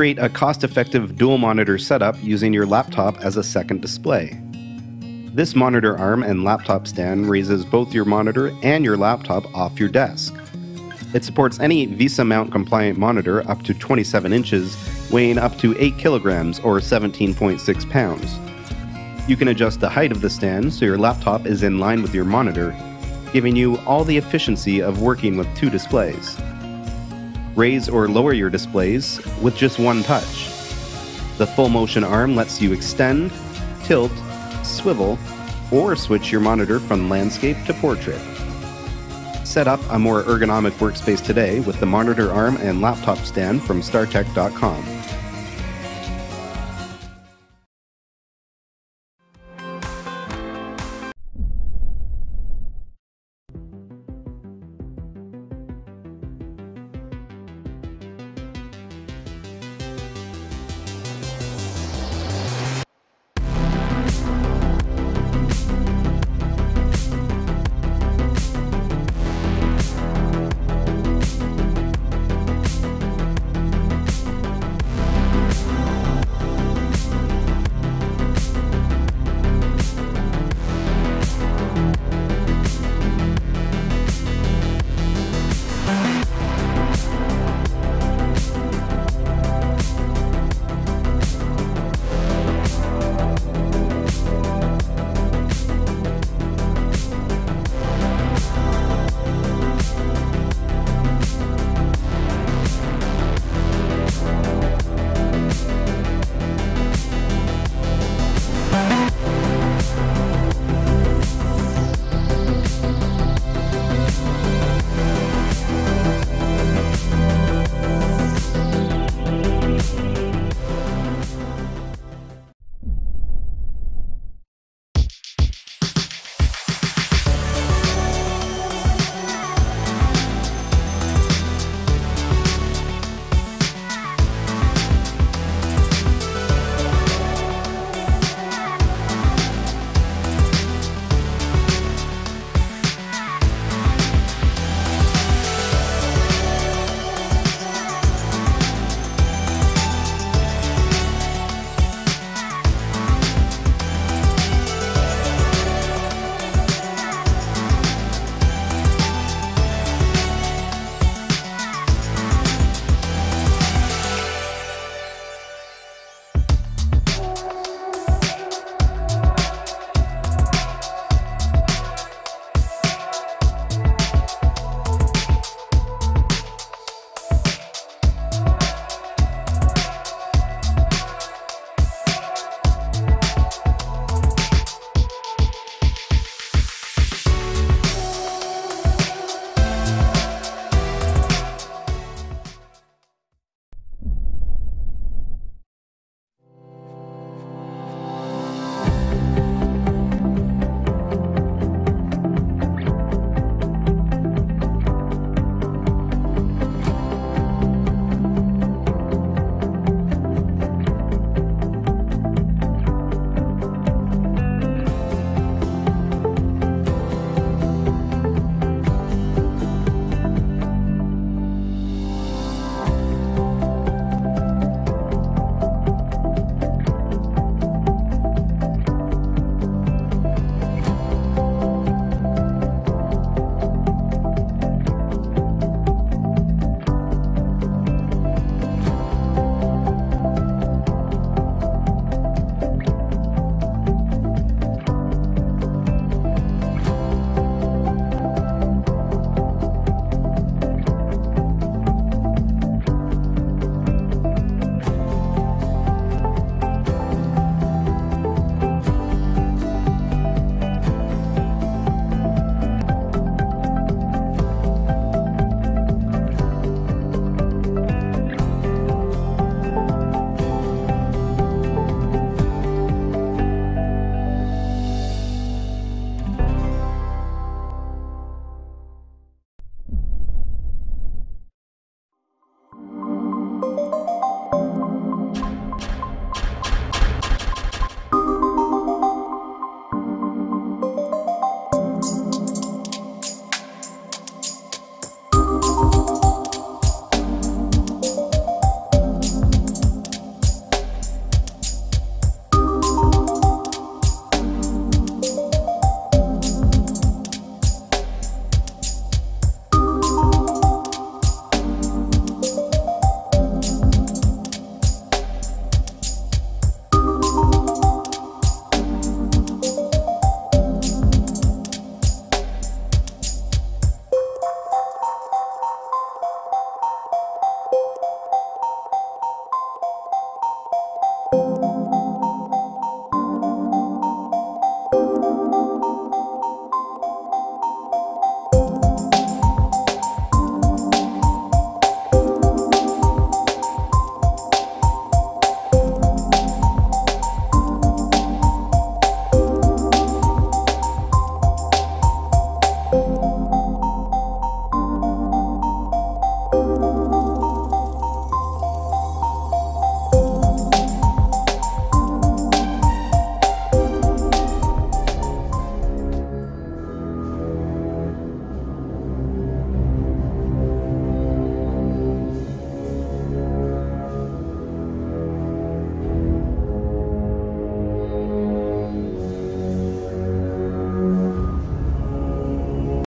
create a cost-effective dual monitor setup using your laptop as a second display. This monitor arm and laptop stand raises both your monitor and your laptop off your desk. It supports any VESA mount compliant monitor up to 27 inches, weighing up to 8 kilograms or 17.6 pounds. You can adjust the height of the stand so your laptop is in line with your monitor, giving you all the efficiency of working with two displays. Raise or lower your displays with just one touch. The full motion arm lets you extend, tilt, swivel, or switch your monitor from landscape to portrait. Set up a more ergonomic workspace today with the monitor arm and laptop stand from StarTech.com.